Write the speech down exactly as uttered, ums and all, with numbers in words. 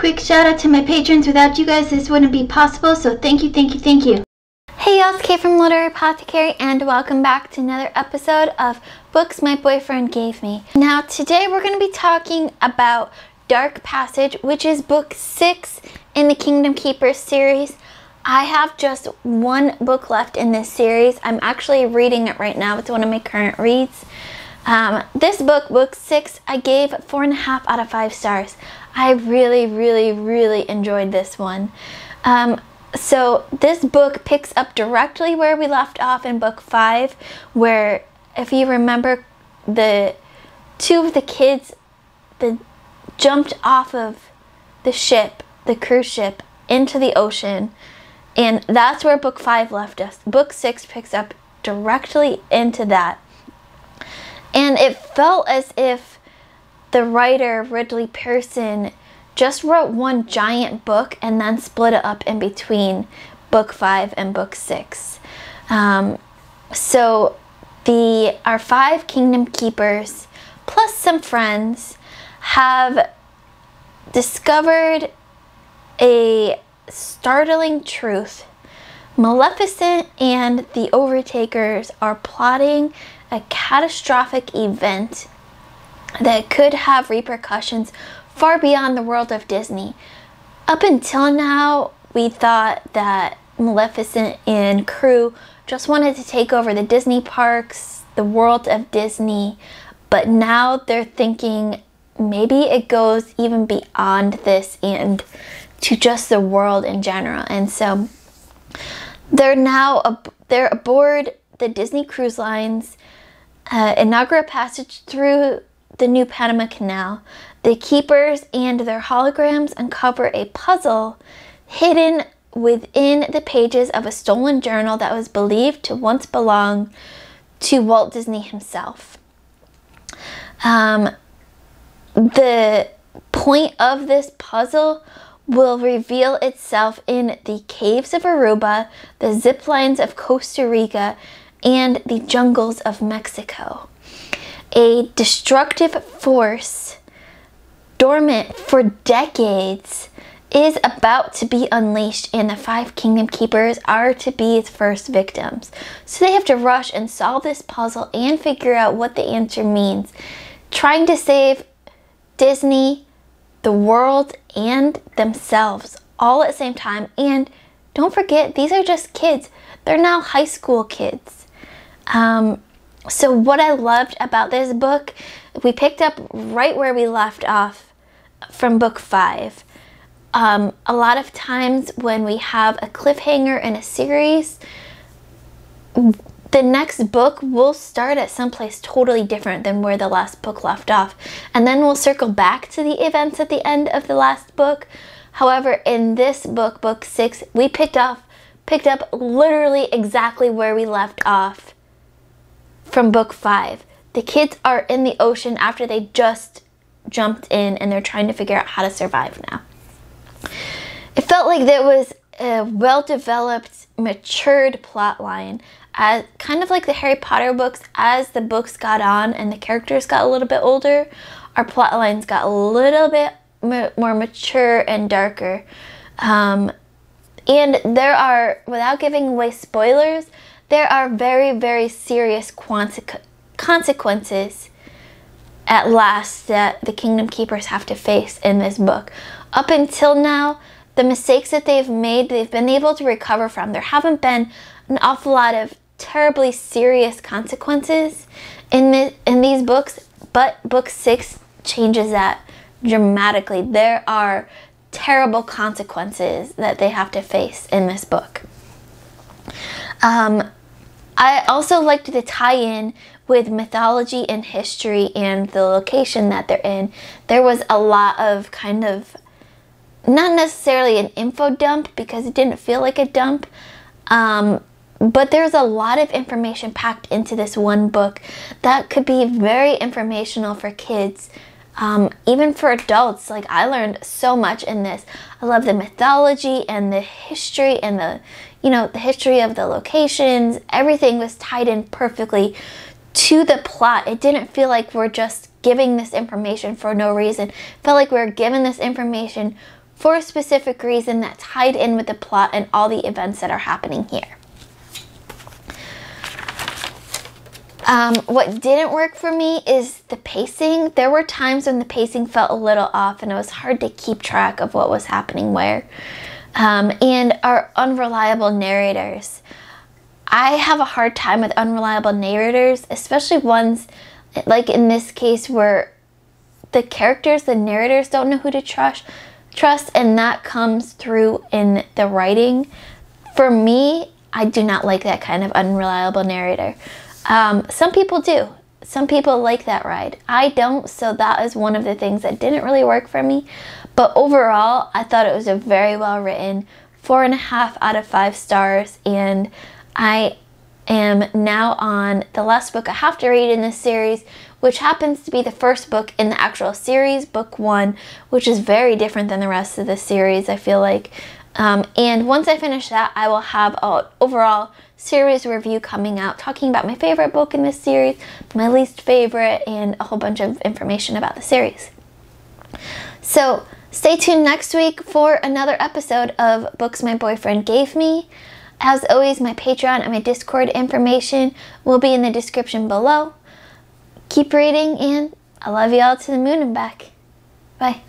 Quick shout out to my patrons. Without you guys, this wouldn't be possible, so thank you, thank you, thank you. Hey y'all, it's Kay from Literary Apothecary, and welcome back to another episode of Books My Boyfriend Gave Me. Now today we're going to be talking about Dark Passage, which is book six in the Kingdom Keepers series. I have just one book left in this series. I'm actually reading it right now. It's one of my current reads. Um, this book, book six, I gave four and a half out of five stars. I really, really, really enjoyed this one. Um, so this book picks up directly where we left off in book five, where, if you remember, the two of the kids the jumped off of the ship, the cruise ship, into the ocean, and that's where book five left us. Book six picks up directly into that. And it felt as if the writer, Ridley Pearson, just wrote one giant book and then split it up in between book five and book six. Um, so the our five Kingdom Keepers, plus some friends, have discovered a startling truth. Maleficent and the Overtakers are plotting a catastrophic event that could have repercussions far beyond the world of Disney. Up until now, we thought that Maleficent and crew just wanted to take over the Disney parks, the world of Disney, but now they're thinking maybe it goes even beyond this and to just the world in general. And so they're now ab they're aboard the Disney Cruise Line's Uh, inaugural passage through the new Panama Canal. The Keepers and their holograms uncover a puzzle hidden within the pages of a stolen journal that was believed to once belong to Walt Disney himself. Um, the point of this puzzle will reveal itself in the caves of Aruba, the zip lines of Costa Rica, and the jungles of Mexico. A destructive force, dormant for decades, is about to be unleashed, and the five Kingdom Keepers are to be its first victims. So they have to rush and solve this puzzle and figure out what the answer means, trying to save Disney, the world, and themselves all at the same time. And don't forget, these are just kids. They're now high school kids. Um, so what I loved about this book, we picked up right where we left off from book five. Um, a lot of times when we have a cliffhanger in a series, the next book will start at someplace totally different than where the last book left off. And then we'll circle back to the events at the end of the last book. However, in this book, book six, we picked up, picked up literally exactly where we left off from book five. The kids are in the ocean after they just jumped in, and they're trying to figure out how to survive now. It felt like there was a well-developed, matured plot line. As, kind of like the Harry Potter books, as the books got on and the characters got a little bit older, our plot lines got a little bit ma- more mature and darker. Um, and there are, without giving away spoilers, there are very, very serious consequences at last that the Kingdom Keepers have to face in this book. Up until now, the mistakes that they've made, they've been able to recover from. There haven't been an awful lot of terribly serious consequences in, the, in these books, but book six changes that dramatically. There are terrible consequences that they have to face in this book. Um, I also liked the tie-in with mythology and history and the location that they're in. There was a lot of kind of, not necessarily an info dump, because it didn't feel like a dump, um, but there's a lot of information packed into this one book that could be very informational for kids, um, even for adults. Like, I learned so much in this. I love the mythology and the history and the you know, the history of the locations. Everything was tied in perfectly to the plot. It didn't feel like we're just giving this information for no reason. It felt like we were given this information for a specific reason that's tied in with the plot and all the events that are happening here. Um, what didn't work for me is the pacing. There were times when the pacing felt a little off and it was hard to keep track of what was happening where. Um, and our unreliable narrators. I have a hard time with unreliable narrators, especially ones like in this case where the characters, the narrators don't know who to trust, trust, and that comes through in the writing. For me, I do not like that kind of unreliable narrator. Um, some people do. Some people like that ride. I don't, so that is one of the things that didn't really work for me. But overall, I thought it was a very well written, four and a half out of five stars, and I am now on the last book I have to read in this series, which happens to be the first book in the actual series, book one, which is very different than the rest of the series, I feel like. Um, and once I finish that, I will have an overall series review coming out, talking about my favorite book in this series, my least favorite, and a whole bunch of information about the series. So stay tuned next week for another episode of Books My Boyfriend Gave Me. As always, my Patreon and my Discord information will be in the description below. Keep reading, and I love you all to the moon and back. Bye.